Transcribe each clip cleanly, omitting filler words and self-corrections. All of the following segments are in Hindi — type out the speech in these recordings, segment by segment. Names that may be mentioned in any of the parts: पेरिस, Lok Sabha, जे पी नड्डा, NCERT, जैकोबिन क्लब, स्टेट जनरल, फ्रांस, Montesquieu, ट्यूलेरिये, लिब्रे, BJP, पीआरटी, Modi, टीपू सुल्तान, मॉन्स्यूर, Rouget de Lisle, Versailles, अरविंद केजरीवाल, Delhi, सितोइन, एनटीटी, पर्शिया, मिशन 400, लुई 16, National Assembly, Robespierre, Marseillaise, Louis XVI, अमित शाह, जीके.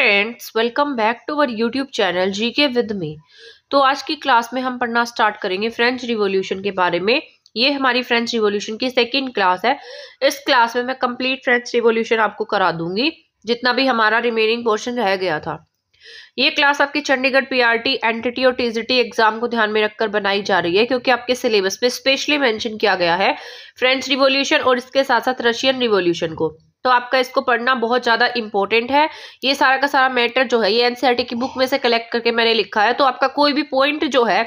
Friends, welcome back to our YouTube channel जीके with me. तो आज की क्लास में हम पढ़ना स्टार्ट करेंगे फ्रेंच रिवॉल्यूशन के बारे में। ये हमारी फ्रेंच रिवॉल्यूशन की सेकंड क्लास है। इस क्लास में मैं कंप्लीट फ्रेंच रिवॉल्यूशन आपको करा दूंगी, जितना भी हमारा रिमेनिंग पोर्शन रह गया था। ये क्लास आपकी चंडीगढ़ पीआरटी, एनटीटी और टीजीटी एग्जाम को ध्यान में रखकर बनाई जा रही है, क्योंकि आपके सिलेबस में स्पेशली मेंशन किया गया है फ्रेंच रिवॉल्यूशन और इसके साथ साथ रशियन रिवॉल्यूशन को। तो आपका इसको पढ़ना बहुत ज़्यादा इंपॉर्टेंट है। ये सारा का सारा मैटर जो है ये एनसीईआरटी की बुक में से कलेक्ट करके मैंने लिखा है, तो आपका कोई भी पॉइंट जो है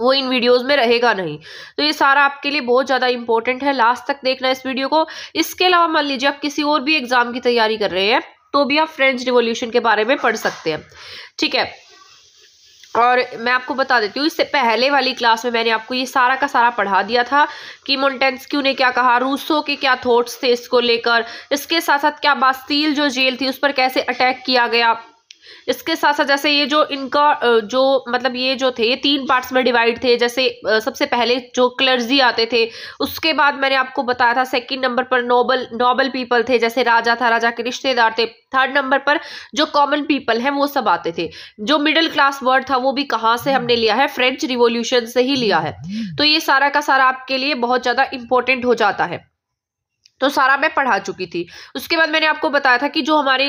वो इन वीडियोस में रहेगा नहीं। तो ये सारा आपके लिए बहुत ज़्यादा इंपॉर्टेंट है, लास्ट तक देखना इस वीडियो को। इसके अलावा मान लीजिए आप किसी और भी एग्जाम की तैयारी कर रहे हैं तो भी आप फ्रेंच रिवॉल्यूशन के बारे में पढ़ सकते हैं, ठीक है। और मैं आपको बता देती हूँ, इससे पहले वाली क्लास में मैंने आपको ये सारा का सारा पढ़ा दिया था कि मोंटेस्क्यू ने क्या कहा, रूसो के क्या थॉट्स थे इसको लेकर, इसके साथ साथ क्या बास्तील जो जेल थी उस पर कैसे अटैक किया गया, इसके साथ साथ जैसे ये जो इनका जो मतलब ये जो थे ये तीन पार्ट्स में डिवाइड थे। जैसे सबसे पहले जो क्लर्जी आते थे, उसके बाद मैंने आपको बताया था सेकंड नंबर पर नोबल पीपल थे, जैसे राजा था, राजा के रिश्तेदार थे। थर्ड नंबर पर जो कॉमन पीपल हैं वो सब आते थे। जो मिडिल क्लास वर्ड था वो भी कहाँ से हमने लिया है, फ्रेंच रिवॉल्यूशन से ही लिया है। तो ये सारा का सारा आपके लिए बहुत ज़्यादा इंपॉर्टेंट हो जाता है। तो सारा मैं पढ़ा चुकी थी। उसके बाद मैंने आपको बताया था कि जो हमारे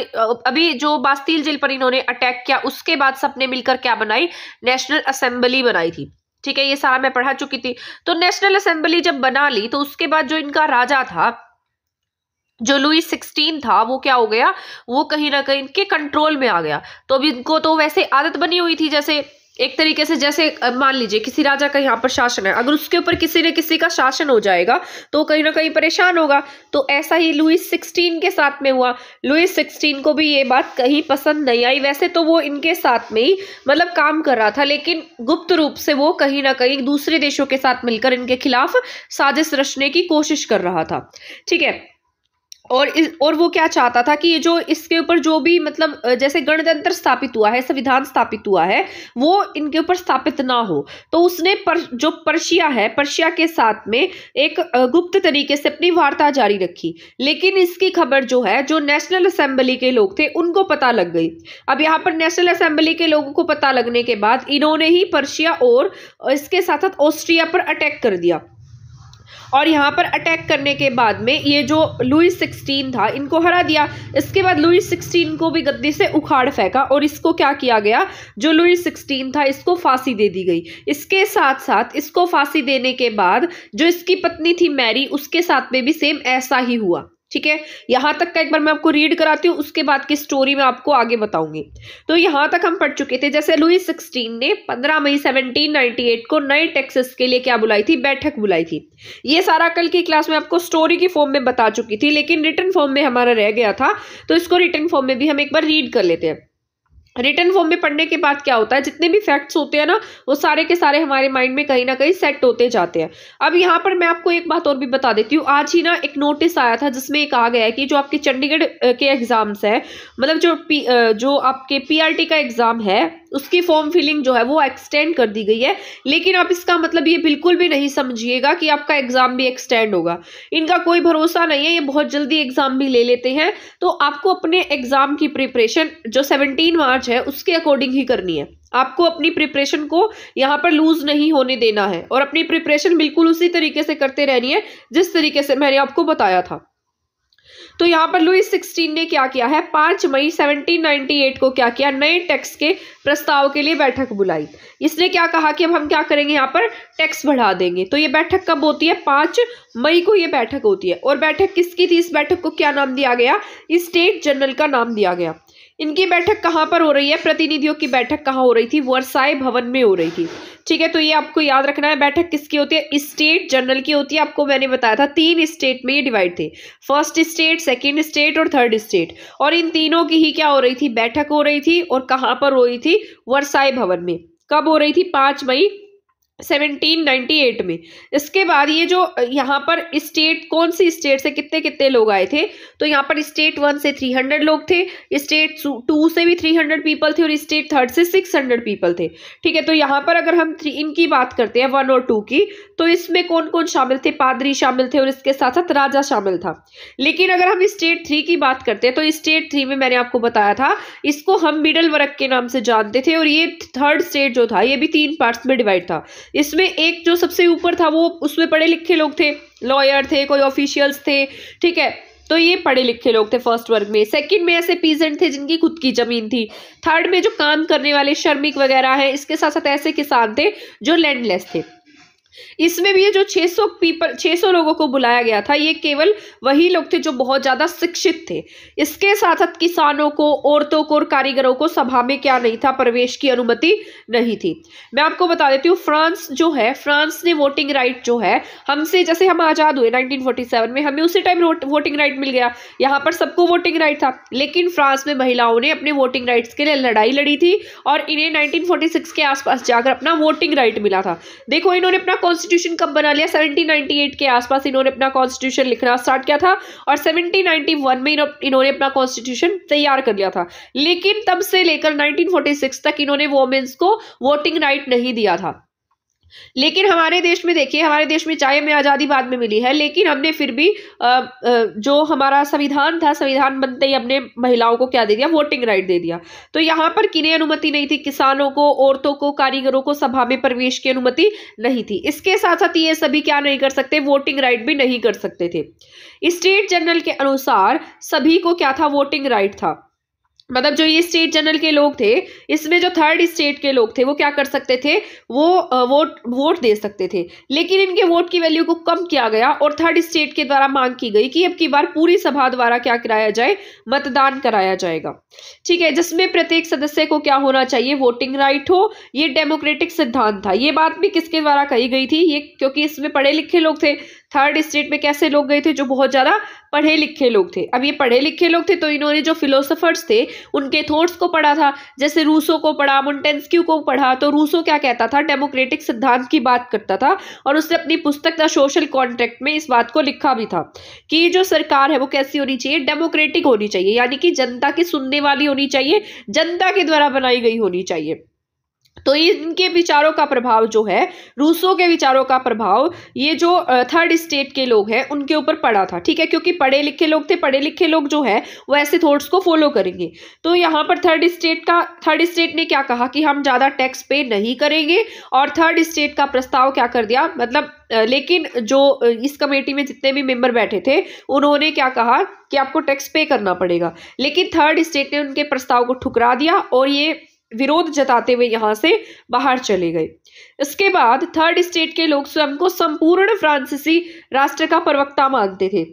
अभी जो बास्तील जेल पर इन्होंने अटैक किया, उसके बाद सबने मिलकर क्या बनाई, नेशनल असेंबली बनाई थी, ठीक है। ये सारा मैं पढ़ा चुकी थी। तो नेशनल असेंबली जब बना ली तो उसके बाद जो इनका राजा था, जो लुई 16 था, वो क्या हो गया, वो कहीं ना कहीं इनके कंट्रोल में आ गया। तो अब इनको तो वैसे आदत बनी हुई थी, जैसे एक तरीके से जैसे मान लीजिए किसी राजा का यहाँ पर शासन है, अगर उसके ऊपर किसी न किसी का शासन हो जाएगा तो कहीं ना कहीं परेशान होगा। तो ऐसा ही लुई 16 के साथ में हुआ। लुई 16 को भी ये बात कहीं पसंद नहीं आई। वैसे तो वो इनके साथ में ही मतलब काम कर रहा था, लेकिन गुप्त रूप से वो कहीं ना कहीं दूसरे देशों के साथ मिलकर इनके खिलाफ साजिश रचने की कोशिश कर रहा था, ठीक है। और वो क्या चाहता था कि ये जो इसके ऊपर जो भी मतलब जैसे गणतंत्र स्थापित हुआ है, संविधान स्थापित हुआ है, वो इनके ऊपर स्थापित ना हो। तो उसने जो पर्शिया है, पर्शिया के साथ में एक गुप्त तरीके से अपनी वार्ता जारी रखी, लेकिन इसकी खबर जो है जो नेशनल असेंबली के लोग थे उनको पता लग गई। अब यहाँ पर नेशनल असेंबली के लोगों को पता लगने के बाद इन्होंने ही पर्शिया और इसके साथ साथ ऑस्ट्रिया पर अटैक कर दिया। और यहाँ पर अटैक करने के बाद में ये जो लुई 16 था इनको हरा दिया। इसके बाद लुई 16 को भी गद्दी से उखाड़ फेंका और इसको क्या किया गया, जो लुई 16 था इसको फांसी दे दी गई। इसके साथ साथ इसको फांसी देने के बाद जो इसकी पत्नी थी मैरी, उसके साथ में भी सेम ऐसा ही हुआ, ठीक है। यहाँ तक का एक बार मैं आपको रीड कराती हूँ, उसके बाद की स्टोरी मैं आपको आगे बताऊंगी। तो यहाँ तक हम पढ़ चुके थे, जैसे लुई 16 ने 15 मई 1798 को नए टैक्सेस के लिए क्या बुलाई थी, बैठक बुलाई थी। ये सारा कल की क्लास में आपको स्टोरी की फॉर्म में बता चुकी थी, लेकिन रिटर्न फॉर्म में हमारा रह गया था, तो इसको रिटर्न फॉर्म में भी हम एक बार रीड कर लेते हैं। रिटर्न फॉर्म में पढ़ने के बाद क्या होता है, जितने भी फैक्ट्स होते हैं ना वो सारे के सारे हमारे माइंड में कहीं ना कहीं सेट होते जाते हैं। अब यहाँ पर मैं आपको एक बात और भी बता देती हूँ, आज ही ना एक नोटिस आया था जिसमें कहा गया है कि जो आपके चंडीगढ़ के एग्ज़ाम्स है, मतलब जो आपके पीआरटी का एग्ज़ाम है, उसकी फॉर्म फिलिंग जो है वो एक्सटेंड कर दी गई है। लेकिन आप इसका मतलब ये बिल्कुल भी नहीं समझिएगा कि आपका एग्ज़ाम भी एक्सटेंड होगा, इनका कोई भरोसा नहीं है, ये बहुत जल्दी एग्ज़ाम भी ले लेते हैं। तो आपको अपने एग्ज़ाम की प्रिपरेशन जो 17 मार्च है उसके अकॉर्डिंग ही करनी है। आपको अपनी प्रिपरेशन को यहाँ पर लूज नहीं होने देना है और अपनी प्रिपरेशन बिल्कुल उसी तरीके से करते रहनी है जिस तरीके से मैंने आपको बताया था। तो यहाँ पर लुई 16 ने क्या किया है, 5 मई 1798 को क्या किया, नए टैक्स के प्रस्ताव के लिए बैठक बुलाई। इसने क्या कहा कि अब हम क्या करेंगे, यहाँ पर टैक्स बढ़ा देंगे। तो ये बैठक कब होती है, 5 मई को ये बैठक होती है। और बैठक किसकी थी, इस बैठक को क्या नाम दिया गया, स्टेट जनरल का नाम दिया गया। इनकी बैठक कहाँ पर हो रही है, प्रतिनिधियों की बैठक कहाँ हो रही थी, वर्साय भवन में हो रही थी, ठीक है। तो ये आपको याद रखना है, बैठक किसकी होती है, स्टेट जनरल की होती है। आपको मैंने बताया था 3 स्टेट में ये डिवाइड थे, फर्स्ट स्टेट, सेकंड स्टेट और थर्ड स्टेट, और इन तीनों की ही क्या हो रही थी, बैठक हो रही थी। और कहाँ पर हो रही थी, वर्साय भवन में। कब हो रही थी, 5 मई 1798 में। इसके बाद ये जो यहाँ पर स्टेट, कौन सी स्टेट से कितने कितने लोग आए थे, तो यहाँ पर स्टेट 1 से 300 लोग थे, स्टेट 2 से भी 300 पीपल थे और स्टेट 3 से 600 पीपल थे। ठीक है, तो यहाँ पर अगर हम इनकी बात करते हैं 1 और 2 की, तो इसमें कौन कौन शामिल थे, पादरी शामिल थे और इसके साथ साथ राजा शामिल था। लेकिन अगर हम स्टेट 3 की बात करते हैं तो स्टेट 3 में मैंने आपको बताया था इसको हम मिडल वर्ग के नाम से जानते थे, और ये थर्ड स्टेट जो था ये भी 3 पार्ट्स में डिवाइड था। इसमें एक जो सबसे ऊपर था वो उसमें पढ़े लिखे लोग थे, लॉयर थे, कोई ऑफिशियल्स थे, ठीक है, तो ये पढ़े लिखे लोग थे फर्स्ट वर्ग में। सेकंड में ऐसे पीजेंट थे जिनकी खुद की जमीन थी। थर्ड में जो काम करने वाले श्रमिक वगैरह हैं, इसके साथ साथ ऐसे किसान थे जो लैंडलेस थे। इसमें भी ये जो 600 लोगों को बुलाया गया था, ये केवल वही लोग थे जो बहुत ज़्यादा शिक्षित थे। इसके साथ साथ किसानों को, औरतों को और कारीगरों को सभा में क्या नहीं था, प्रवेश की अनुमति नहीं थी। मैं आपको बता देती हूँ, फ्रांस जो है, फ्रांस ने वोटिंग राइट जो है हमसे, जैसे हम आज़ाद हुए 1947 में, हमें उसी टाइम वोटिंग राइट मिल गया, यहाँ पर सबको वोटिंग राइट था। लेकिन फ्रांस में महिलाओं ने अपने वोटिंग राइट्स के लिए लड़ाई लड़ी थी और इन्हें 1946 के आसपास जाकर अपना वोटिंग राइट मिला था। देखो, इन्होंने अपना कॉन्स्टिट्यूशन कब बना लिया, 1798 के आसपास इन्होंने अपना कॉन्स्टिट्यूशन लिखना स्टार्ट किया था और 1791 में इन्होंने अपना कॉन्स्टिट्यूशन तैयार कर लिया था। लेकिन तब से लेकर 1946 तक इन्होंने वोमेन्स को वोटिंग राइट नहीं दिया था। लेकिन हमारे देश में देखिए, हमारे देश में चाहे हमें आज़ादी बाद में मिली है, लेकिन हमने फिर भी जो हमारा संविधान था, संविधान बनते ही हमने महिलाओं को क्या दे दिया, वोटिंग राइट दे दिया। तो यहाँ पर किन्हें अनुमति नहीं थी, किसानों को, औरतों को, कारीगरों को सभा में प्रवेश की अनुमति नहीं थी। इसके साथ साथ ये सभी क्या नहीं कर सकते, वोटिंग राइट भी नहीं कर सकते थे। स्टेट जनरल के अनुसार सभी को क्या था, वोटिंग राइट था। मतलब जो ये स्टेट जनरल के लोग थे, इसमें जो थर्ड स्टेट के लोग थे वो क्या कर सकते थे, वो वोट दे सकते थे। लेकिन इनके वोट की वैल्यू को कम किया गया और थर्ड स्टेट के द्वारा मांग की गई कि अब की बार पूरी सभा द्वारा क्या कराया जाए, मतदान कराया जाएगा। ठीक है, जिसमें प्रत्येक सदस्य को क्या होना चाहिए, वोटिंग राइट हो। ये डेमोक्रेटिक सिद्धांत था। ये बात भी किसके द्वारा कही गई थी, ये क्योंकि इसमें पढ़े लिखे लोग थे। थर्ड स्टेट में कैसे लोग गए थे, जो बहुत ज़्यादा पढ़े लिखे लोग थे। अब ये पढ़े लिखे लोग थे तो इन्होंने जो फिलोसोफर्स थे उनके थॉट्स को पढ़ा था, जैसे रूसो को पढ़ा, मोंटेस्क्यू को पढ़ा। तो रूसो क्या कहता था, डेमोक्रेटिक सिद्धांत की बात करता था और उसने अपनी पुस्तक द सोशल कॉन्ट्रैक्ट में इस बात को लिखा भी था कि जो सरकार है वो कैसी होनी चाहिए, डेमोक्रेटिक होनी चाहिए, यानी कि जनता की सुनने वाली होनी चाहिए, जनता के द्वारा बनाई गई होनी चाहिए। तो इनके विचारों का प्रभाव जो है, रूसो के विचारों का प्रभाव ये जो थर्ड स्टेट के लोग हैं उनके ऊपर पड़ा था। ठीक है, क्योंकि पढ़े लिखे लोग थे, पढ़े लिखे लोग जो है वो ऐसे थॉट्स को फॉलो करेंगे। तो यहाँ पर थर्ड स्टेट ने क्या कहा कि हम ज़्यादा टैक्स पे नहीं करेंगे और थर्ड स्टेट का प्रस्ताव क्या कर दिया, मतलब लेकिन जो इस कमेटी में जितने भी मेंबर बैठे थे उन्होंने क्या कहा कि आपको टैक्स पे करना पड़ेगा। लेकिन थर्ड स्टेट ने उनके प्रस्ताव को ठुकरा दिया और ये विरोध जताते हुए यहाँ से बाहर चले गए। इसके बाद थर्ड स्टेट के लोग स्वयं को संपूर्ण फ्रांसीसी राष्ट्र का प्रवक्ता मानते थे,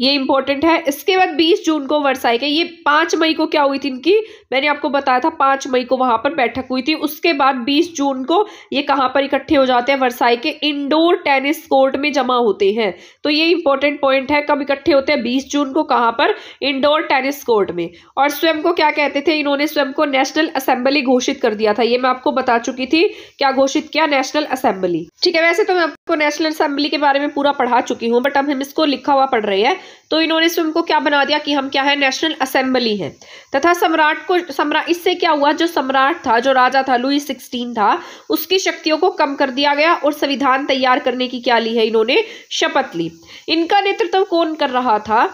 ये इंपॉर्टेंट है। इसके बाद 20 जून को वर्साई के, ये 5 मई को क्या हुई थी इनकी, मैंने आपको बताया था 5 मई को वहाँ पर बैठक हुई थी। उसके बाद 20 जून को ये कहाँ पर इकट्ठे हो जाते हैं, वर्साई के इंडोर टेनिस कोर्ट में जमा होते हैं। तो ये इंपॉर्टेंट पॉइंट है, कब इकट्ठे होते हैं, 20 जून को, कहाँ पर, इंडोर टेनिस कोर्ट में। और स्वयं को क्या कहते थे, इन्होंने स्वयं को नेशनल असेंबली घोषित कर दिया था। ये मैं आपको बता चुकी थी, क्या घोषित किया, नेशनल असेंबली। ठीक है, वैसे तो मैं आपको नेशनल असेंबली के बारे में पूरा पढ़ा चुकी हूँ, बट अब हम इसको लिखा हुआ पढ़ रहे हैं। तो इन्होंने स्वयं को क्या बना दिया कि हम क्या है, नेशनल असेंबली हैं। तथा सम्राट को, सम्राट, इससे क्या हुआ, जो सम्राट था, जो राजा था, लुई 16 था, उसकी शक्तियों को कम कर दिया गया और संविधान तैयार करने की क्या ली है, इन्होंने शपथ ली। इनका नेतृत्व कौन कर रहा था,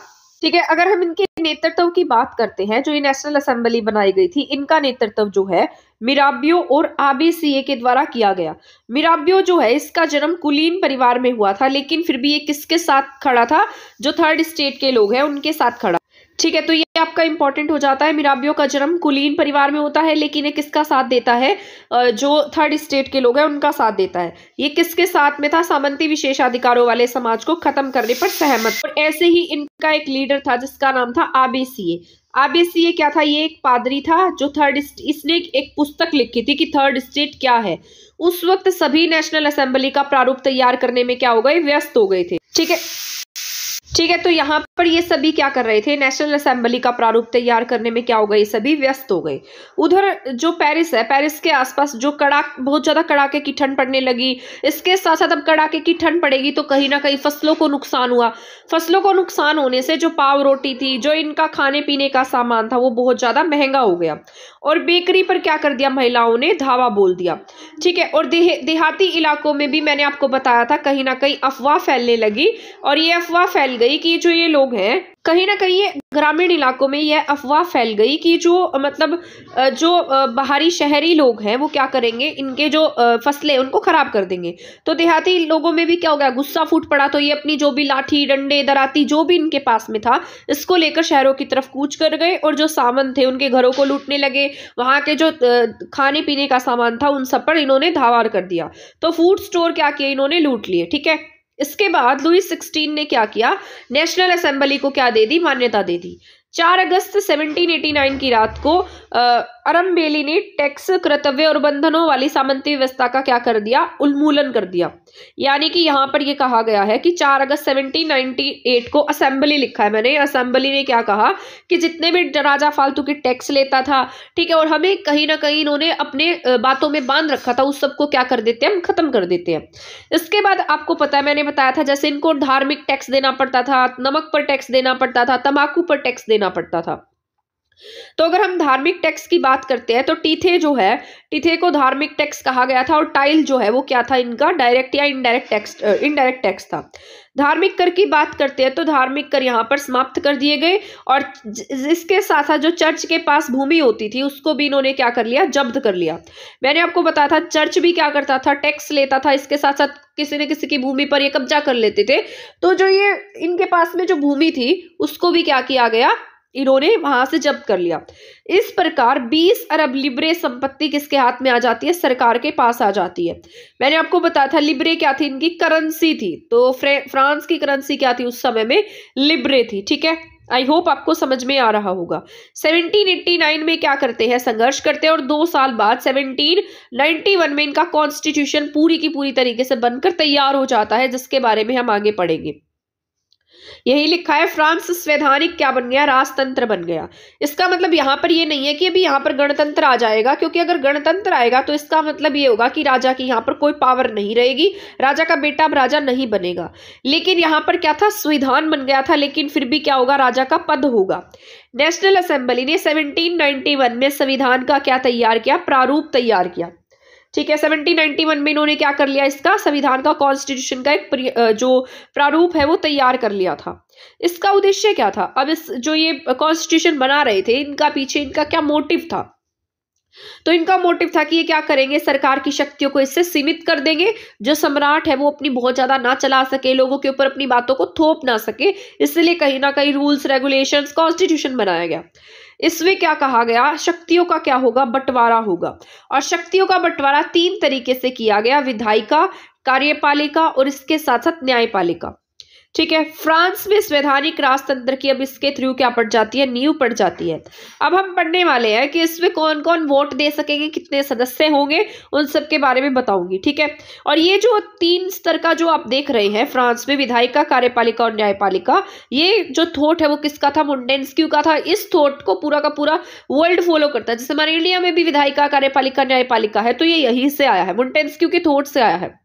ठीक है, अगर हम इनके नेतृत्व की बात करते हैं, जो ये नेशनल असेंबली बनाई गई थी, इनका नेतृत्व जो है मिराबियो और आबे सीए के द्वारा किया गया। मिराबियो जो है, इसका जन्म कुलीन परिवार में हुआ था, लेकिन फिर भी ये किसके साथ खड़ा था, जो थर्ड स्टेट के लोग हैं उनके साथ खड़ा। ठीक है, तो ये आपका इंपॉर्टेंट हो जाता है। मिराबियो का जन्म कुलीन परिवार में होता है, लेकिन ये किसका साथ देता है, जो थर्ड स्टेट के लोग हैं उनका साथ देता है। ये किसके साथ में था, सामंती विशेषाधिकारों वाले समाज को खत्म करने पर सहमत। और ऐसे ही इनका एक लीडर था जिसका नाम था आबे सीए। आबे सीए क्या था, ये एक पादरी था जो इसने एक पुस्तक लिखी थी कि थर्ड स्टेट क्या है। उस वक्त सभी नेशनल असेंबली का प्रारूप तैयार करने में क्या हो गए, व्यस्त हो गए थे। ठीक है, ठीक है, तो यहाँ पर ये सभी क्या कर रहे थे, नेशनल असेंबली का प्रारूप तैयार करने में क्या हो गए, सभी व्यस्त हो गए। उधर जो पेरिस है, पेरिस के आसपास जो बहुत ज़्यादा कड़ाके की ठंड पड़ने लगी, इसके साथ साथ अब कड़ाके की ठंड पड़ेगी तो कहीं ना कहीं फसलों को नुकसान हुआ। फसलों को नुकसान होने से जो पाव रोटी थी, जो इनका खाने पीने का सामान था, वो बहुत ज़्यादा महंगा हो गया। और बेकरी पर क्या कर दिया, महिलाओं ने धावा बोल दिया। ठीक है, और देहाती इलाकों में भी मैंने आपको बताया था कहीं ना कहीं अफवाह फैलने लगी, और ये अफवाह फैल गई कि जो ये लोग हैं, कहीं ना कहीं ये ग्रामीण इलाकों में यह अफवाह फैल गई कि जो मतलब जो बाहरी शहरी लोग हैं वो क्या करेंगे, इनके जो फसलें उनको ख़राब कर देंगे। तो देहाती लोगों में भी क्या हो गया, गुस्सा फूट पड़ा। तो ये अपनी जो भी लाठी डंडे दराती जो भी इनके पास में था इसको लेकर शहरों की तरफ कूच कर गए, और जो सामंत थे उनके घरों को लूटने लगे, वहाँ के जो खाने पीने का सामान था उन सब पर इन्होंने धावा कर दिया। तो फूड स्टोर क्या किए, इन्होंने लूट लिए। ठीक है, इसके बाद लुई 16 ने क्या किया, नेशनल असेंबली को क्या दे दी, मान्यता दे दी। 4 अगस्त 1789 की रात को अरमबेली ने टैक्स, कर्तव्य और बंधनों वाली सामंती व्यवस्था का क्या कर दिया, उन्मूलन कर दिया। यानी कि यहाँ पर यह कहा गया है कि 4 अगस्त 1798 को असेंबली लिखा है मैंने, असेंबली ने क्या कहा कि जितने भी राजा फालतू के टैक्स लेता था, ठीक है, और हमें कहीं ना कहीं इन्होंने अपने बातों में बांध रखा था, उस सबको क्या कर देते हैं, हम खत्म कर देते हैं। इसके बाद आपको पता है, मैंने बताया था जैसे इनको धार्मिक टैक्स देना पड़ता था, नमक पर टैक्स देना पड़ता था, तम्बाकू पर टैक्स देना पड़ता था। तो अगर हम धार्मिक टैक्स की बात करते हैं तो टीथे जो है, टीथे को धार्मिक टैक्स कहा गया था, और टाइल जो है वो क्या था, इनका डायरेक्ट या इनडायरेक्ट टैक्स था। धार्मिक कर की बात करते हैं तो धार्मिक कर यहाँ पर समाप्त कर दिए गए, और इसके साथ साथ जो चर्च के पास भूमि होती थी उसको भी इन्होंने क्या कर लिया, जब्त कर लिया। मैंने आपको बताया था चर्च भी क्या करता था, टैक्स लेता था, इसके साथ साथ किसी न किसी की भूमि पर ये कब्जा कर लेते थे। तो जो ये इनके पास में जो भूमि थी उसको भी क्या किया गया, इन्होंने वहां से जब्त कर लिया। इस प्रकार 20 अरब लिब्रे संपत्ति किसके हाथ में आ जाती है, सरकार के पास आ जाती है। मैंने आपको बताया था लिब्रे क्या थी, इनकी करेंसी थी। तो फ्रांस की करेंसी क्या थी उस समय में, लिब्रे थी। ठीक है, आई होप आपको समझ में आ रहा होगा। 1789 में क्या करते हैं, संघर्ष करते हैं, और 2 साल बाद 1791 में इनका कॉन्स्टिट्यूशन पूरी की पूरी तरीके से बनकर तैयार हो जाता है, जिसके बारे में हम आगे पढ़ेंगे। यही लिखा है फ्रांस संवैधानिक क्या बन गया, राजतंत्र बन गया। इसका मतलब यहाँ पर ये नहीं है कि अभी यहाँ पर गणतंत्र आ जाएगा, क्योंकि अगर गणतंत्र आएगा तो इसका मतलब ये होगा कि राजा की यहाँ पर कोई पावर नहीं रहेगी, राजा का बेटा अब राजा नहीं बनेगा। लेकिन यहाँ पर क्या था, संविधान बन गया था, लेकिन फिर भी क्या होगा, राजा का पद होगा। नेशनल असेंबली ने 1791 में संविधान का क्या तैयार किया, प्रारूप तैयार किया। ठीक है, 1791 में इन्होंने क्या कर लिया, इसका संविधान का, कॉन्स्टिट्यूशन का एक जो प्रारूप है वो तैयार कर लिया था। इसका उद्देश्य क्या था, अब इस जो ये कॉन्स्टिट्यूशन बना रहे थे इनका पीछे इनका क्या मोटिव था, तो इनका मोटिव था कि ये क्या करेंगे, सरकार की शक्तियों को इससे सीमित कर देंगे, जो सम्राट है वो अपनी बहुत ज्यादा ना चला सके, लोगों के ऊपर अपनी बातों को थोप ना सके, इसलिए कहीं ना कहीं रूल्स रेगुलेशंस कॉन्स्टिट्यूशन बनाया गया। इसमें क्या कहा गया, शक्तियों का क्या होगा, बंटवारा होगा, और शक्तियों का बंटवारा 3 तरीके से किया गया, विधायिका, कार्यपालिका और इसके साथ साथ न्यायपालिका। ठीक है, फ्रांस में संवैधानिक राजतंत्र की अब इसके थ्रू क्या पड़ जाती है, नींव पड़ जाती है। अब हम पढ़ने वाले हैं कि इसमें कौन कौन वोट दे सकेंगे, कितने सदस्य होंगे, उन सब के बारे में बताऊंगी। ठीक है, और ये जो 3 स्तर का जो आप देख रहे हैं फ्रांस में, विधायिका, कार्यपालिका और न्यायपालिका, ये जो थॉट है वो किसका था, मोंटेस्क्यू का था। इस थॉट को पूरा का पूरा वर्ल्ड फॉलो करता है, जैसे हमारे इंडिया में भी विधायिका, कार्यपालिका, न्यायपालिका है, तो ये यहीं से आया है, मोंटेस्क्यू के थॉट से आया है।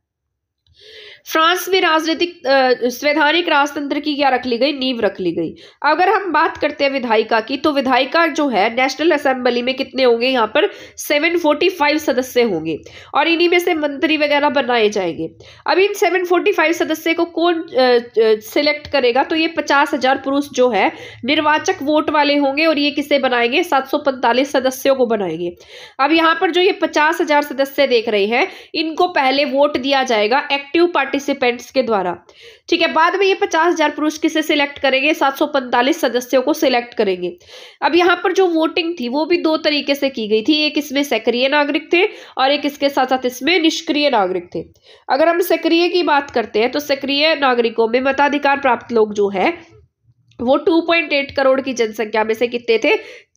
फ्रांस में राजनीतिक संवैधानिक राजतंत्र की क्या रख ली गई, नींव रख ली गई। अगर हम बात करते हैं विधायिका की, तो विधायिका जो है नेशनल असेंबली में कितने होंगे, यहाँ पर 745 सदस्य होंगे, और इन्हीं में से मंत्री वगैरह बनाए जाएंगे। अब इन 745 सदस्य को कौन सिलेक्ट करेगा, तो ये 50,000 पुरुष जो है निर्वाचक वोट वाले होंगे, और ये किसे बनाएंगे, 745 सदस्यों को बनाएंगे। अब यहाँ पर जो ये 50,000 सदस्य देख रहे हैं, इनको पहले वोट दिया जाएगा एक्टिव पार्टिसिपेंट्स के द्वारा। ठीक है, बाद में ये 50,000 पुरुष किसे सिलेक्ट करेंगे, 745 सदस्यों को सिलेक्ट करेंगे। अब यहाँ पर जो वोटिंग थी वो भी 2 तरीके से की गई थी, एक इसमें सक्रिय नागरिक थे और एक इसके साथ साथ इसमें निष्क्रिय नागरिक थे। अगर हम सक्रिय की बात करते हैं तो सक्रिय नागरिकों में मताधिकार प्राप्त लोग जो है वो 2.8 करोड़ की जनसंख्या में से कितने थे,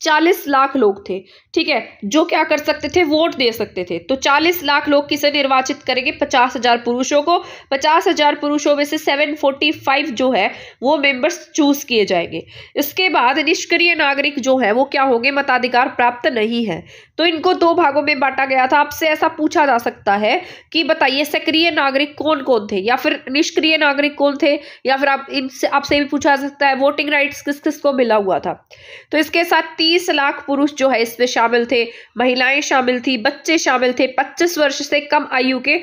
40 लाख लोग थे, ठीक है, जो क्या कर सकते थे, वोट दे सकते थे। तो 40 लाख लोग किसे निर्वाचित करेंगे? 50,000 पुरुषों को। 50,000 पुरुषों में से 745 जो है वो मेंबर्स चूज किए जाएंगे। इसके बाद निष्क्रिय नागरिक जो है वो क्या होंगे? मताधिकार प्राप्त नहीं है। तो इनको दो भागों में बांटा गया था। आपसे ऐसा पूछा जा सकता है कि बताइए सक्रिय नागरिक कौन कौन थे, या फिर निष्क्रिय नागरिक कौन थे, या फिर आप इनसे आपसे भी पूछा जा सकता है वोटिंग राइट्स किस किस को मिला हुआ था। तो इसके साथ 30 लाख पुरुष जो है इसमें शामिल थे, महिलाएं शामिल थी, बच्चे शामिल थे। 25 वर्ष से कम आयु के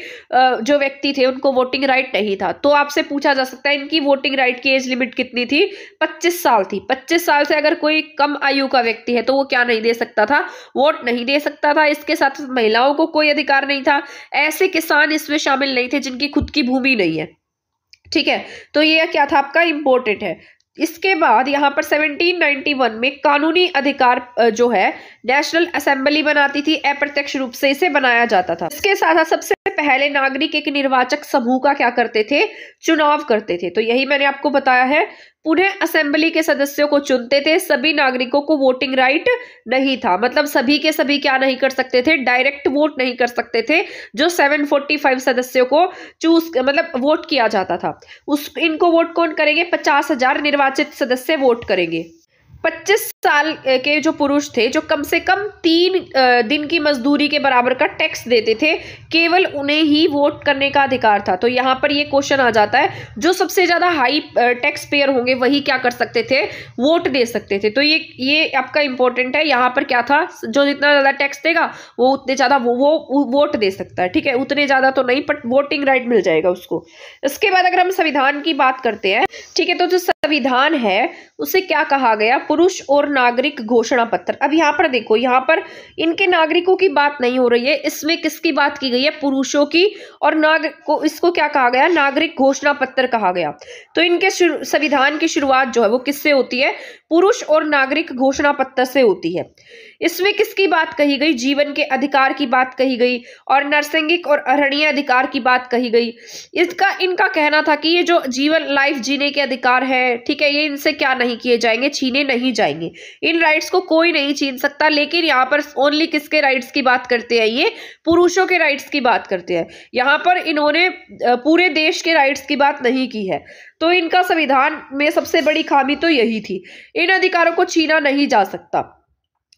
जो व्यक्ति थे उनको वोटिंग राइट नहीं था। तो आपसे पूछा जा सकता है इनकी वोटिंग राइट की एज लिमिट कितनी थी? 25 साल थी। 25 साल से अगर कोई कम आयु का व्यक्ति है तो वो क्या नहीं दे सकता था? वोट नहीं दे सकता था। इसके साथ महिलाओं को कोई अधिकार नहीं था। ऐसे किसान इसमें शामिल नहीं थे जिनकी खुद की भूमि नहीं है, ठीक है। तो यह क्या था आपका? इंपॉर्टेंट है। इसके बाद यहाँ पर 1791 में कानूनी अधिकार जो है नेशनल असेंबली बनाती थी, अप्रत्यक्ष रूप से इसे बनाया जाता था। इसके साथ साथ सबसे पहले नागरिक एक निर्वाचक समूह का क्या करते थे? चुनाव करते थे। तो यही मैंने आपको बताया है, पुनः असेंबली के सदस्यों को चुनते थे। सभी नागरिकों को वोटिंग राइट नहीं था, मतलब सभी के सभी क्या नहीं कर सकते थे? डायरेक्ट वोट नहीं कर सकते थे। जो 745 सदस्यों को चूज मतलब वोट किया जाता था, उस इनको वोट कौन करेंगे? 50,000 निर्वाचित सदस्य वोट करेंगे। 25 साल के जो पुरुष थे जो कम से कम 3 दिन की मजदूरी के बराबर का टैक्स देते थे, केवल उन्हें ही वोट करने का अधिकार था। तो यहाँ पर ये क्वेश्चन आ जाता है, जो सबसे ज़्यादा हाई टैक्स पेयर होंगे वही क्या कर सकते थे? वोट दे सकते थे। तो ये आपका इंपॉर्टेंट है। यहाँ पर क्या था, जो जितना ज़्यादा टैक्स देगा वो उतने ज़्यादा वो वोट दे सकता है, ठीक है। उतने ज़्यादा तो नहीं, बट वोटिंग राइट मिल जाएगा उसको। इसके बाद अगर हम संविधान की बात करते हैं, ठीक है, तो जो संविधान है उसे क्या कहा गया? पुरुष और नागरिक घोषणा पत्र। अब यहाँ पर देखो, यहाँ पर इनके नागरिकों की बात नहीं हो रही है, इसमें किसकी बात की गई है? पुरुषों की। और नागरिकों इसको क्या कहा गया? नागरिक घोषणा पत्र कहा गया। तो इनके संविधान की शुरुआत जो है वो किससे होती है? पुरुष और नागरिक घोषणा पत्र से होती है। इसमें किसकी बात कही गई? जीवन के अधिकार की बात कही गई और नैसर्गिक और अरण्य अधिकार की बात कही गई। इनका कहना था कि ये जो जीवन लाइफ जीने के अधिकार है, ठीक है, ये इनसे क्या नहीं किए जाएंगे, छीने नहीं जाएंगे। इन राइट्स को कोई नहीं छीन सकता। लेकिन यहाँ पर ओनली किसके राइट्स की बात करते हैं? ये पुरुषों के राइट्स की बात करते हैं। यहाँ पर इन्होंने पूरे देश के राइट्स की बात नहीं की है। तो इनका संविधान में सबसे बड़ी खामी तो यही थी, इन अधिकारों को छीना नहीं जा सकता,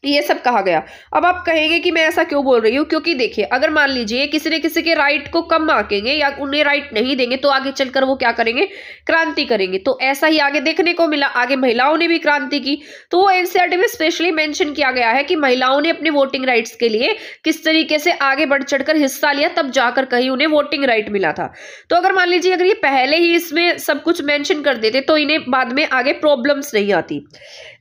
ये सब कहा गया। अब आप कहेंगे कि मैं ऐसा क्यों बोल रही हूँ, क्योंकि देखिए अगर मान लीजिए किसी ने किसी के राइट को कम मांगेंगे या उन्हें राइट नहीं देंगे तो आगे चलकर वो क्या करेंगे? क्रांति करेंगे। तो ऐसा ही आगे देखने को मिला। आगे महिलाओं ने भी क्रांति की। तो वो एनसीईआरटी में स्पेशली मेंशन किया गया है कि महिलाओं ने अपने वोटिंग राइट्स के लिए किस तरीके से आगे बढ़ चढ़कर हिस्सा लिया, तब जाकर कहीं उन्हें वोटिंग राइट मिला था। तो अगर मान लीजिए अगर ये पहले ही इसमें सब कुछ मेंशन कर देते तो इन्हें बाद में आगे प्रॉब्लम्स नहीं आती।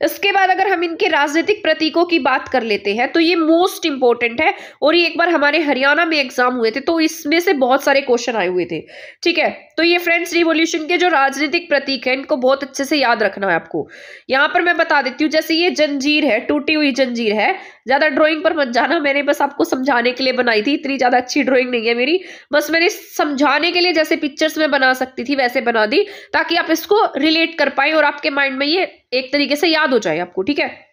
इसके बाद अगर हम इनके राजनीतिक प्रतीकों की बात कर लेते हैं तो ये मोस्ट इंपॉर्टेंट है, और ये एक बार हमारे हरियाणा में एग्जाम हुए थे तो इसमें से बहुत सारे क्वेश्चन आए हुए थे, ठीक है। तो ये फ्रेंच रिवॉल्यूशन के जो राजनीतिक प्रतीक हैं इनको बहुत अच्छे से याद रखना है आपको। यहाँ पर मैं बता देती हूँ, जैसे ये जंजीर है, टूटी हुई जंजीर है। ज्यादा ड्राइंग पर मत जाना, मैंने बस आपको समझाने के लिए बनाई थी, इतनी ज्यादा अच्छी ड्राइंग नहीं है मेरी, बस मैंने समझाने के लिए जैसे पिक्चर्स में बना सकती थी वैसे बना दी, ताकि आप इसको रिलेट कर पाए और आपके माइंड में ये एक तरीके से याद हो जाए आपको, ठीक है।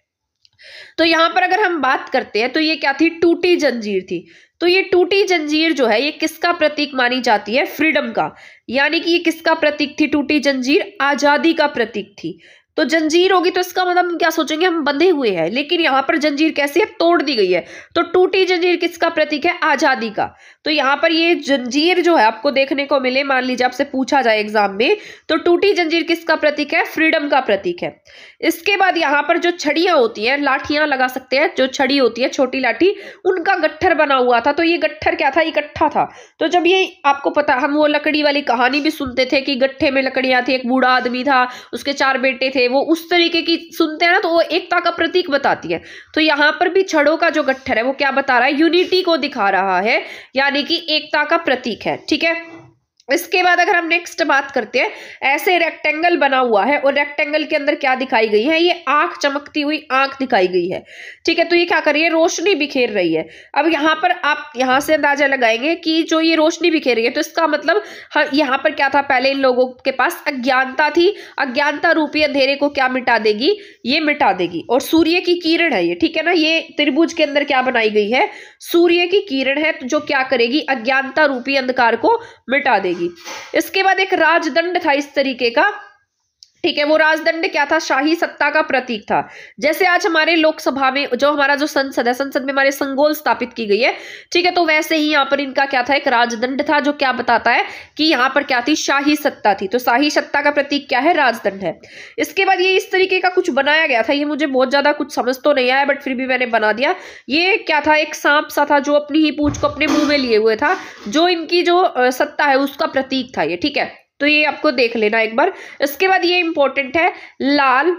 तो यहाँ पर अगर हम बात करते हैं तो ये क्या थी? टूटी जंजीर थी। तो ये टूटी जंजीर जो है ये किसका प्रतीक मानी जाती है? फ्रीडम का। यानी कि ये किसका प्रतीक थी? टूटी जंजीर आजादी का प्रतीक थी। तो जंजीर होगी तो इसका मतलब हम क्या सोचेंगे? हम बंधे हुए हैं। लेकिन यहाँ पर जंजीर कैसी है? तोड़ दी गई है। तो टूटी जंजीर किसका प्रतीक है? आजादी का। तो यहाँ पर ये जंजीर जो है आपको देखने को मिले, मान लीजिए आपसे पूछा जाए एग्जाम में, तो टूटी जंजीर किसका प्रतीक है? फ्रीडम का प्रतीक है। इसके बाद यहाँ पर जो छड़ियां होती हैं, लाठियां लगा सकते हैं, जो छड़ी होती है छोटी लाठी, उनका गट्ठर बना हुआ था। तो ये गट्ठर क्या था? इकट्ठा था। तो जब ये आपको पता, हम वो लकड़ी वाली कहानी भी सुनते थे कि गट्ठे में लकड़ियां थी, एक बूढ़ा आदमी था, उसके 4 बेटे थे, वो उस तरीके की सुनते हैं ना, तो वो एकता का प्रतीक बताती है। तो यहाँ पर भी छड़ों का जो गट्ठर है वो क्या बता रहा है? यूनिटी को दिखा रहा है, यानी कि एकता का प्रतीक है, ठीक है। इसके बाद अगर हम नेक्स्ट बात करते हैं, ऐसे रेक्टेंगल बना हुआ है और रेक्टेंगल के अंदर क्या दिखाई गई है, ये आंख, चमकती हुई आंख दिखाई गई है। ठीक है, तो ये क्या कर रही है, रोशनी बिखेर रही है। अब यहाँ पर आप यहाँ से अंदाजा लगाएंगे कि जो ये रोशनी बिखेर रही है तो इसका मतलब यहाँ पर क्या था, पहले इन लोगों के पास अज्ञानता थी, अज्ञानता रूपी अंधेरे को क्या मिटा देगी, ये मिटा देगी। और सूर्य की किरण है ये, ठीक है ना, ये त्रिभुज के अंदर क्या बनाई गई है, सूर्य की किरण है, जो क्या करेगी, अज्ञानता रूपी अंधकार को मिटा देगी। इसके बाद एक राजदंड था इस तरीके का, ठीक है, वो राजदंड क्या था, शाही सत्ता का प्रतीक था। जैसे आज हमारे लोकसभा में जो हमारा जो संसद है, संसद में हमारे संगोल स्थापित की गई है, ठीक है, तो वैसे ही यहाँ पर इनका क्या था, एक राजदंड था, जो क्या बताता है कि यहाँ पर क्या थी, शाही सत्ता थी। तो शाही सत्ता का प्रतीक क्या है, राजदंड है। इसके बाद ये इस तरीके का कुछ बनाया गया था, ये मुझे बहुत ज्यादा कुछ समझ तो नहीं आया बट फिर भी मैंने बना दिया। ये क्या था, एक सांप सा था जो अपनी ही पूंछ को अपने मुंह में लिए हुए था, जो इनकी जो सत्ता है उसका प्रतीक था ये, ठीक है, तो ये आपको देख लेना एक बार। इसके बाद ये इंपॉर्टेंट है, लाल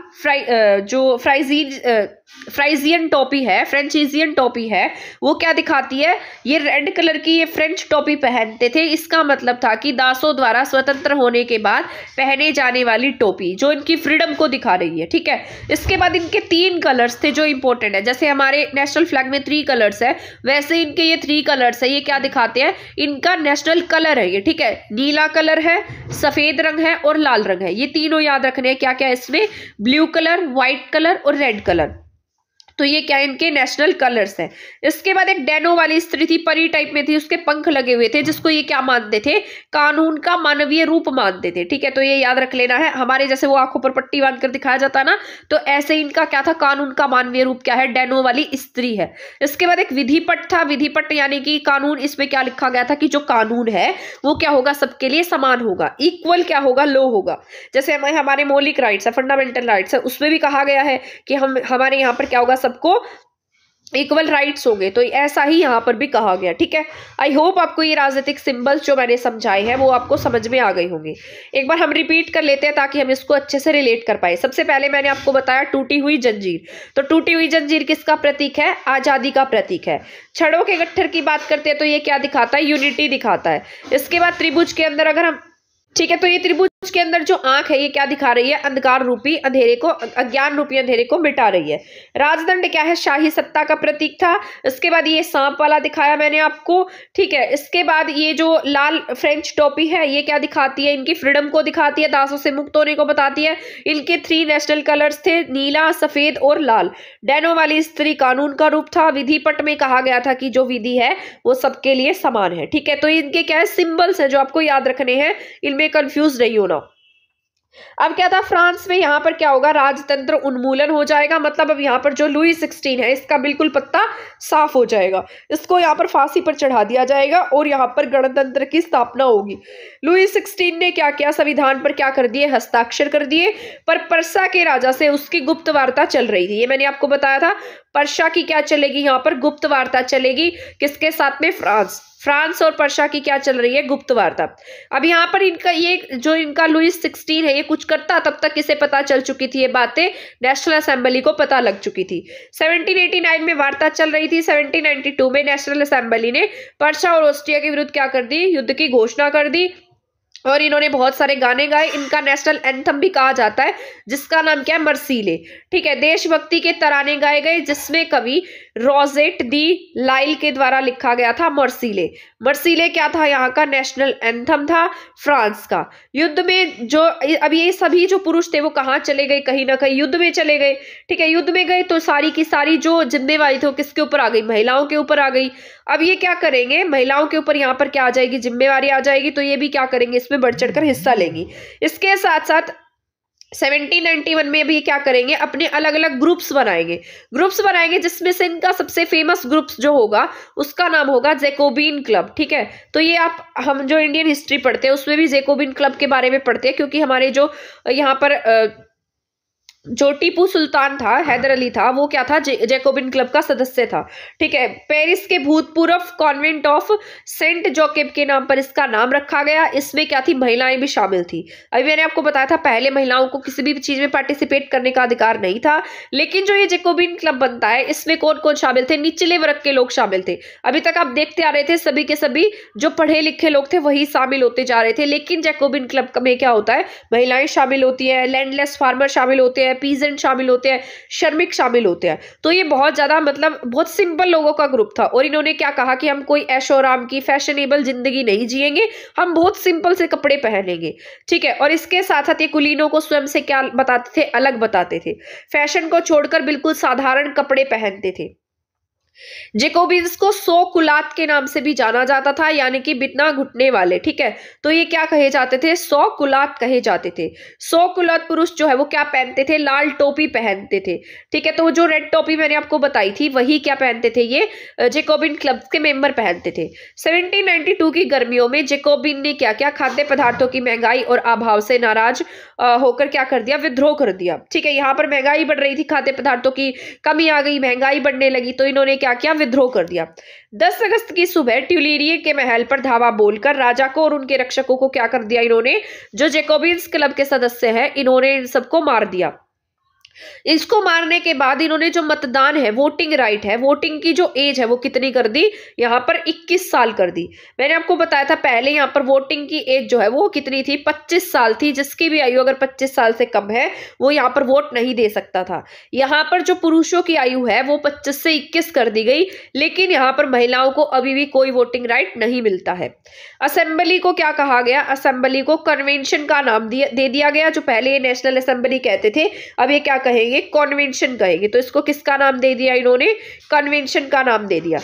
फ्राइजियन टोपी है, फ्रेंचीजियन टोपी है, वो क्या दिखाती है, ये रेड कलर की ये फ्रेंच टोपी पहनते थे। इसका मतलब था कि दासों द्वारा स्वतंत्र होने के बाद पहने जाने वाली टोपी, जो इनकी फ्रीडम को दिखा रही है, ठीक है। इसके बाद इनके 3 कलर्स थे जो इंपॉर्टेंट है, जैसे हमारे नेशनल फ्लैग में 3 कलर्स है, वैसे इनके ये 3 कलर्स है, ये क्या दिखाते हैं, इनका नेशनल कलर है ये, ठीक है, नीला कलर है, सफेद रंग है और लाल रंग है। ये तीनों याद रखने हैं, क्या क्या है इसमें, ब्लू कलर, व्हाइट कलर और रेड कलर, तो ये क्या इनके नेशनल कलर्स हैं। इसके बाद एक डैनो वाली स्त्री थी, परी टाइप में थी, उसके पंख लगे हुए थे, जिसको ये क्या मानते थे, कानून का मानवीय रूप मानते थे, ठीक है, तो ये याद रख लेना है। हमारे जैसे वो आंखों पर पट्टी बांध कर दिखाया जाता है ना, तो ऐसे इनका क्या था, कानून का मानवीय रूप क्या है, डैनो वाली स्त्री है। इसके बाद एक विधिपट था, विधिपट यानी कि कानून, इसमें क्या लिखा गया था कि जो कानून है वो क्या होगा, सबके लिए समान होगा, इक्वल क्या होगा, लो होगा। जैसे हमारे मौलिक राइट्स है, फंडामेंटल राइट्स है, उसमें भी कहा गया है कि हमारे यहाँ पर क्या होगा, सबको इक्वल राइट्स होंगे, तो ऐसा ही यहाँ पर भी कहा गया, ठीक है। आई होप आपको ये राजनीतिक सिंबल्स जो मैंने समझाए हैं वो आपको समझ में आ गई होंगी। एक बार हम रिपीट कर लेते हैं ताकि हम इसको अच्छे से रिलेट कर पाए। सबसे पहले मैंने आपको बताया टूटी हुई जंजीर, तो टूटी हुई जंजीर किसका प्रतीक है, आज़ादी का प्रतीक है। छड़ों के गट्ठर की बात करते हैं तो ये क्या दिखाता है, यूनिटी दिखाता है। इसके बाद त्रिभुज के अंदर अगर हम, ठीक है, तो ये त्रिभुज के अंदर जो आंख है ये क्या दिखा रही है, अंधकार रूपी अंधेरे को, अज्ञान रूपी अंधेरे को मिटा रही है। राजदंड क्या है, शाही सत्ता का प्रतीक था। इसके बाद ये सांप वाला दिखाया मैंने आपको, ठीक है। इसके बाद ये जो लाल फ्रेंच टोपी है ये क्या दिखाती है, इनकी फ्रीडम को दिखाती है, दासों से मुक्त होने को बताती है। इनके 3 नेशनल कलर्स थे, नीला, सफेद और लाल। डैनो वाली स्त्री कानून का रूप था। विधिपट में कहा गया था कि जो विधि है वो सबके लिए समान है, ठीक है। तो इनके क्या है, सिंबल्स है जो आपको याद रखने हैं, इनमें कंफ्यूज नहीं होना। अब क्या था, फ्रांस में यहाँ पर क्या होगा, राजतंत्र उन्मूलन हो जाएगा, मतलब अब यहाँ पर जो लुई 16 है इसका बिल्कुल पत्ता साफ हो जाएगा, इसको यहाँ पर फांसी पर चढ़ा दिया जाएगा और यहाँ पर गणतंत्र की स्थापना होगी। लुई 16 ने क्या किया, संविधान पर क्या कर दिए, हस्ताक्षर कर दिए। पर पर्सा के राजा से उसकी गुप्त वार्ता चल रही थी, ये मैंने आपको बताया था। पर्सा की क्या चलेगी, यहाँ पर गुप्त वार्ता चलेगी, किसके साथ में, फ्रांस और पर्शिया की क्या चल रही है, गुप्त वार्ता। अब यहाँ पर इनका ये जो इनका लुईस 16 है ये कुछ करता, तब तक इसे पता चल चुकी थी, ये बातें नेशनल असेंबली को पता लग चुकी थी। 1789 में वार्ता चल रही थी, 1792 में नेशनल असेंबली ने पर्शिया और ऑस्ट्रिया के विरुद्ध क्या कर दी, युद्ध की घोषणा कर दी और इन्होंने बहुत सारे गाने गाए। इनका नेशनल एंथम भी कहा जाता है, जिसका नाम क्या है, मर्सीले, ठीक है। देशभक्ति के तराने गाए गए, जिसमें कवि रोजेट दी लाइल के द्वारा लिखा गया था, मर्सीले। मर्सीले क्या था, यहाँ का नेशनल एंथम था फ्रांस का। युद्ध में जो, अब ये सभी जो पुरुष थे वो कहाँ चले गए, कहीं ना कहीं युद्ध में चले गए, ठीक है। युद्ध में गए तो सारी की सारी जो जिम्मेवारी थी किसके ऊपर आ गई, महिलाओं के ऊपर आ गई। अब ये क्या करेंगे, महिलाओं के ऊपर यहाँ पर क्या आ जाएगी, जिम्मेवारी आ जाएगी, तो ये भी क्या करेंगे, इसमें बढ़ चढ़कर हिस्सा लेंगी। इसके साथ साथ 1791 में भी क्या करेंगे, अपने अलग अलग ग्रुप्स बनाएंगे, जिसमें से इनका सबसे फेमस ग्रुप्स जो होगा उसका नाम होगा जैकोबिन क्लब, ठीक है। तो ये आप, हम जो इंडियन हिस्ट्री पढ़ते हैं उसमें भी जैकोबिन क्लब के बारे में पढ़ते हैं, क्योंकि हमारे जो यहाँ पर जो टीपू सुल्तान था, हैदर अली था, वो क्या था, जैकोबिन क्लब का सदस्य था। ठीक है, पेरिस के भूतपूर्व कॉन्वेंट ऑफ सेंट जोकेब के नाम पर इसका नाम रखा गया। इसमें क्या थी, महिलाएं भी शामिल थी। अभी मैंने आपको बताया था पहले महिलाओं को किसी भी चीज में पार्टिसिपेट करने का अधिकार नहीं था, लेकिन जो ये जैकोबिन क्लब बनता है इसमें कौन कौन शामिल थे, निचले वर्ग के लोग शामिल थे। अभी तक आप देखते आ रहे थे सभी के सभी जो पढ़े लिखे लोग थे वही शामिल होते जा रहे थे, लेकिन जैकोबिन क्लब में क्या होता है, महिलाएं शामिल होती है, लैंडलेस फार्मर शामिल होते हैं, पीजेंट शामिल होते हैं, श्रमिक शामिल होते हैं। तो ये बहुत ज्यादा मतलब बहुत सिंपल लोगों का ग्रुप था और इन्होंने क्या कहा कि हम कोई ऐशोराम की फैशनेबल जिंदगी नहीं जिएंगे, हम बहुत सिंपल से कपड़े पहनेंगे। ठीक है, और इसके साथ साथ ये कुलीनों को स्वयं से क्या बताते थे, अलग बताते थे, फैशन को छोड़कर बिल्कुल साधारण कपड़े पहनते थे। जेकोबिन्स को सो कुलात के नाम से भी जाना जाता था, यानी कि बिना घुटने वाले। ठीक है, तो ये क्या कहे जाते थे, सो कुलात कहे जाते थे। सो कुलात पुरुष जो है वो क्या पहनते थे, लाल टोपी पहनते थे। ठीक है, तो जो रेड टोपी मैंने आपको बताई थी वही क्या पहनते थे, ये जेकोबिन क्लब के मेंबर पहनते थे। 1792 की गर्मियों में जेकोबिन ने क्या क्या, खाद्य पदार्थों की महंगाई और अभाव से नाराज होकर क्या कर दिया, विद्रोह कर दिया। ठीक है, यहाँ पर महंगाई बढ़ रही थी, खाद्य पदार्थों की कमी आ गई, महंगाई बढ़ने लगी, तो इन्होंने क्या विद्रोह कर दिया। 10 अगस्त की सुबह ट्यूलेरिये के महल पर धावा बोलकर राजा को और उनके रक्षकों को क्या कर दिया इन्होंने, जो जैकोबिन्स क्लब के सदस्य हैं इन्होंने इन सबको मार दिया। इसको मारने के बाद इन्होंने जो मतदान है, वोटिंग राइट है, वोटिंग की जो एज है वो कितनी कर दी, यहाँ पर 21 साल कर दी। मैंने आपको बताया था पहले यहाँ पर वोटिंग की एज जो है वो कितनी थी, 25 साल थी। जिसकी भी आयु अगर 25 साल से कम है वो यहाँ पर वोट नहीं दे सकता था। यहाँ पर जो पुरुषों की आयु है वो 25 से 21 कर दी गई, लेकिन यहाँ पर महिलाओं को अभी भी कोई वोटिंग राइट नहीं मिलता है। असेंबली को क्या कहा गया, असेंबली को कन्वेंशन का नाम दे दिया गया। जो पहले नेशनल असेंबली कहते थे अब ये क्या कहेंगे, कन्वेंशन कहेंगे। तो इसको किसका नाम दे दिया इन्होंने, कन्वेंशन का नाम दे दिया।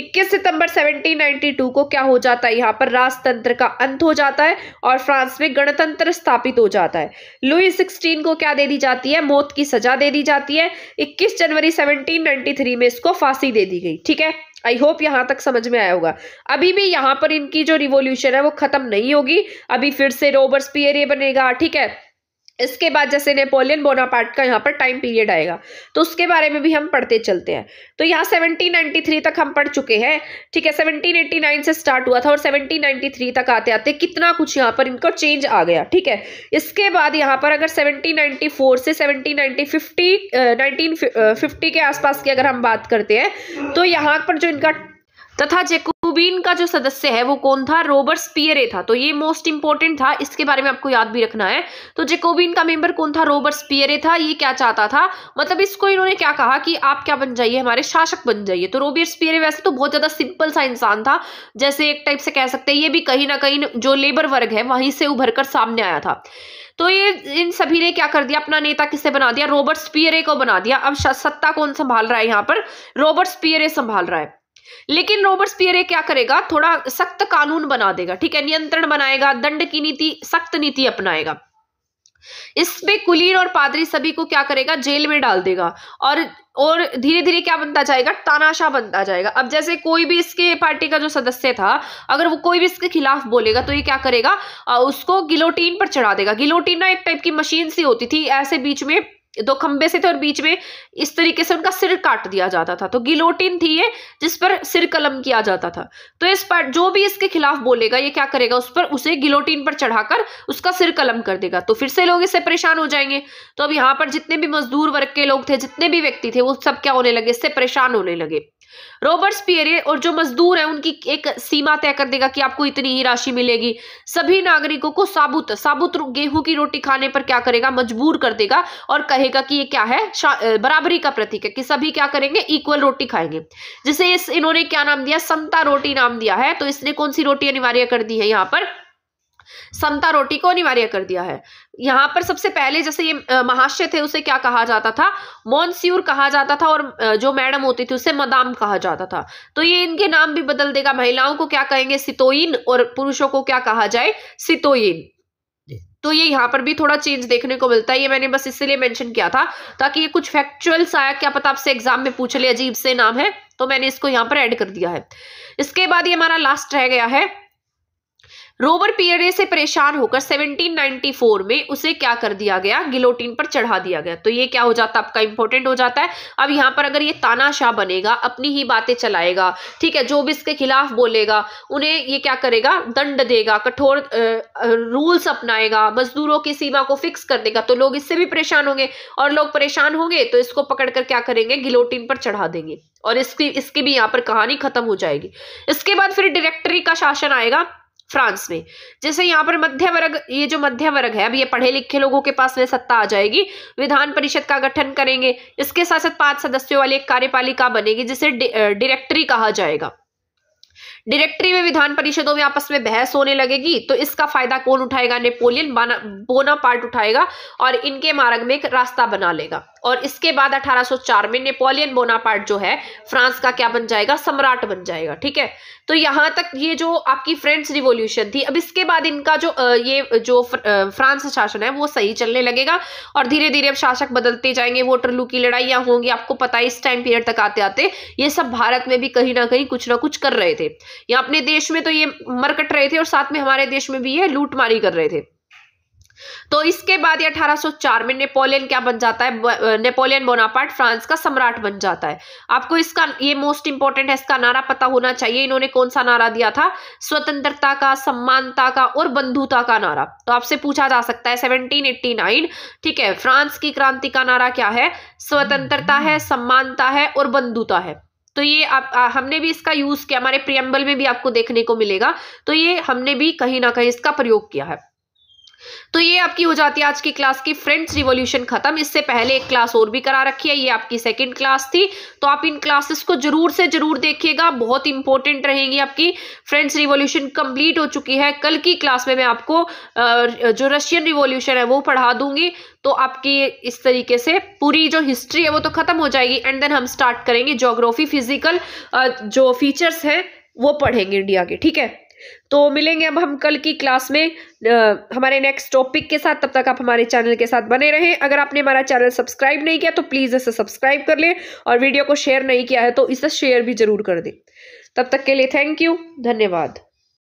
21 सितंबर 1792 को क्या हो जाता है, यहाँ पर राजतंत्र का अंत हो जाता है और फ्रांस में गणतंत्र स्थापित हो जाता है। लुई 16 को क्या दे दी जाती है, मौत की सजा दे दी जाती है। 21 जनवरी 1793 में इसको फांसी दे दी गई। ठीक है, आई होप यहाँ तक समझ में आया होगा। अभी भी यहाँ पर इनकी जो रिवोल्यूशन है वो खत्म नहीं होगी, अभी फिर से रोबेस्पियर बनेगा। ठीक है, इसके बाद जैसे नेपोलियन बोनापार्ट का यहाँ पर टाइम पीरियड आएगा तो उसके बारे में भी हम पढ़ते चलते हैं। तो यहाँ 1793 तक हम पढ़ चुके हैं। ठीक है, 1789 से स्टार्ट हुआ था और 1793 तक आते आते कितना कुछ यहाँ पर इनको चेंज आ गया। ठीक है, इसके बाद यहाँ पर अगर 1794 से 1950 के आसपास की अगर हम बात करते हैं तो यहाँ पर जो इनका तथा जैकोबिन का जो सदस्य है वो कौन था, रोबेस्पियर था। तो ये मोस्ट इंपॉर्टेंट था, इसके बारे में आपको याद भी रखना है। तो जैकोबिन का मेंबर कौन था, रोबेस्पियर था। ये क्या चाहता था, मतलब इसको इन्होंने क्या कहा कि आप क्या बन जाइए, हमारे शासक बन जाइए। तो रोबेस्पियर वैसे तो बहुत ज्यादा सिंपल सा इंसान था, जैसे एक टाइप से कह सकते हैं ये भी कहीं ना कहीं जो लेबर वर्ग है वहीं से उभर कर सामने आया था। तो ये इन सभी ने क्या कर दिया, अपना नेता किसे बना दिया, रोबेस्पियर को बना दिया। अब सत्ता कौन संभाल रहा है, यहाँ पर रोबेस्पियर संभाल रहा है। लेकिन रोबेस्पियर क्या करेगा, थोड़ा सख्त कानून बना देगा। ठीक है, नियंत्रण बनाएगा, दंड की नीति, सख्त नीति अपनाएगा। इसमें कुलीन और पादरी सभी को क्या करेगा, जेल में डाल देगा और धीरे धीरे क्या बनता जाएगा, तानाशाह बनता जाएगा। अब जैसे कोई भी इसके पार्टी का जो सदस्य था अगर वो कोई भी इसके खिलाफ बोलेगा तो ये क्या करेगा, उसको गिलोटीन पर चढ़ा देगा। गिलोटीन ना एक टाइप की मशीन सी होती थी, ऐसे बीच में दो खंबे से थे और बीच में इस तरीके से उनका सिर काट दिया जाता था। तो गिलोटिन थी ये, जिस पर सिर कलम किया जाता था। तो इस पर जो भी इसके खिलाफ बोलेगा ये क्या करेगा, उस पर उसे गिलोटिन पर चढ़ाकर उसका सिर कलम कर देगा। तो फिर से लोग इससे परेशान हो जाएंगे। तो अब यहाँ पर जितने भी मजदूर वर्ग के लोग थे, जितने भी व्यक्ति थे, वो सब क्या होने लगे, इससे परेशान होने लगे। रोबेस्पियर और जो मजदूर हैं उनकी एक सीमा तय कर देगा कि आपको इतनी ही राशि मिलेगी। सभी नागरिकों को साबुत गेहूं की रोटी खाने पर क्या करेगा, मजबूर कर देगा और कहेगा कि ये क्या है, बराबरी का प्रतीक है कि सभी क्या करेंगे, इक्वल रोटी खाएंगे। जिसे इन्होंने क्या नाम दिया, समता रोटी नाम दिया है। तो इसने कौन सी रोटी अनिवार्य कर दी है, यहाँ पर समता रोटी को अनिवार्य कर दिया है। यहाँ पर सबसे पहले जैसे ये महाशय थे उसे क्या कहा जाता था, मॉन्स्यूर कहा जाता था और जो मैडम होती थी उसे मदाम कहा जाता था। तो ये इनके नाम भी बदल देगा। महिलाओं को क्या कहेंगे, सितोइन, और पुरुषों को क्या कहा जाए, सितोइन। तो ये यहाँ पर भी थोड़ा चेंज देखने को मिलता है। ये मैंने बस इसलिए मेंशन किया था ताकि ये कुछ फैक्चुअल्स आया, क्या पता आपसे एग्जाम में पूछ ले, अजीब से नाम है, तो मैंने इसको यहाँ पर ऐड कर दिया है। इसके बाद ये हमारा लास्ट रह गया है रोबेस्पियर से परेशान होकर 1794 में उसे क्या कर दिया गया, गिलोटिन पर चढ़ा दिया गया। तो ये क्या हो जाता है आपका, इंपॉर्टेंट हो जाता है। अब यहाँ पर अगर ये तानाशाह बनेगा, अपनी ही बातें चलाएगा, ठीक है, जो भी इसके खिलाफ बोलेगा उन्हें ये क्या करेगा, दंड देगा, कठोर रूल्स अपनाएगा, मजदूरों की सीमा को फिक्स कर देगा, तो लोग इससे भी परेशान होंगे और लोग परेशान होंगे तो इसको पकड़कर क्या करेंगे, गिलोटिन पर चढ़ा देंगे और इसकी भी यहाँ पर कहानी खत्म हो जाएगी। इसके बाद फिर डायरेक्टरी का शासन आएगा फ्रांस में। जैसे यहाँ पर मध्य वर्ग, ये जो मध्य वर्ग है, अब ये पढ़े लिखे लोगों के पास में सत्ता आ जाएगी, विधान परिषद का गठन करेंगे, इसके साथ साथ 5 सदस्यों वाली एक कार्यपालिका बनेगी जिसे डायरेक्टरी कहा जाएगा। डायरेक्टरी में विधान परिषदों में आपस में बहस होने लगेगी, तो इसका फायदा कौन उठाएगा, नेपोलियन बोनापार्ट उठाएगा और इनके मार्ग में एक रास्ता बना लेगा। और इसके बाद 1804 में नेपोलियन बोनापार्ट जो है फ्रांस का क्या बन जाएगा, सम्राट बन जाएगा, ठीक है। तो यहाँ तक ये जो आपकी फ्रेंच रिवॉल्यूशन थी, अब इसके बाद इनका जो ये जो फ्रांस शासन है वो सही चलने लगेगा और धीरे धीरे अब शासक बदलते जाएंगे, वोटरलू की लड़ाइयाँ होंगी, आपको पता है इस टाइम पीरियड तक आते आते ये सब भारत में भी कहीं ना कुछ कर रहे थे, या अपने देश में तो ये मरकट रहे थे और साथ में हमारे देश में भी ये लूटमारी कर रहे थे। तो इसके बाद 1804 में नेपोलियन क्या बन जाता है, नेपोलियन बोनापार्ट फ्रांस का सम्राट बन जाता है। आपको इसका ये मोस्ट इंपॉर्टेंट है, इसका नारा पता होना चाहिए। इन्होंने कौन सा नारा दिया था, स्वतंत्रता का, सम्मानता का और बंधुता का नारा। तो आपसे पूछा जा सकता है 1789, ठीक है, फ्रांस की क्रांति का नारा क्या है, स्वतंत्रता है, सम्मानता है और बंधुता है। तो ये हमने भी इसका यूज किया, हमारे प्रियम्बल में भी आपको देखने को मिलेगा, तो ये हमने भी कहीं ना कहीं इसका प्रयोग किया है। तो ये आपकी हो जाती है आज की क्लास की फ्रेंच रिवॉल्यूशन खत्म। इससे पहले एक क्लास और भी करा रखी है, ये आपकी सेकंड क्लास थी, तो आप इन क्लासेस को जरूर से जरूर देखिएगा, बहुत इंपॉर्टेंट रहेंगी। आपकी फ्रेंच रिवॉल्यूशन कंप्लीट हो चुकी है, कल की क्लास में मैं आपको जो रशियन रिवॉल्यूशन है वो पढ़ा दूंगी। तो आपकी इस तरीके से पूरी जो हिस्ट्री है वो तो खत्म हो जाएगी, एंड देन हम स्टार्ट करेंगे ज्योग्राफी, फिजिकल जो फीचर्स हैं वो पढ़ेंगे इंडिया के, ठीक है। तो मिलेंगे अब हम कल की क्लास में हमारे नेक्स्ट टॉपिक के साथ। तब तक आप हमारे चैनल के साथ बने रहें। अगर आपने हमारा चैनल सब्सक्राइब नहीं किया तो प्लीज़ इसे सब्सक्राइब कर लें, और वीडियो को शेयर नहीं किया है तो इसे शेयर भी जरूर कर दें। तब तक के लिए थैंक यू, धन्यवाद।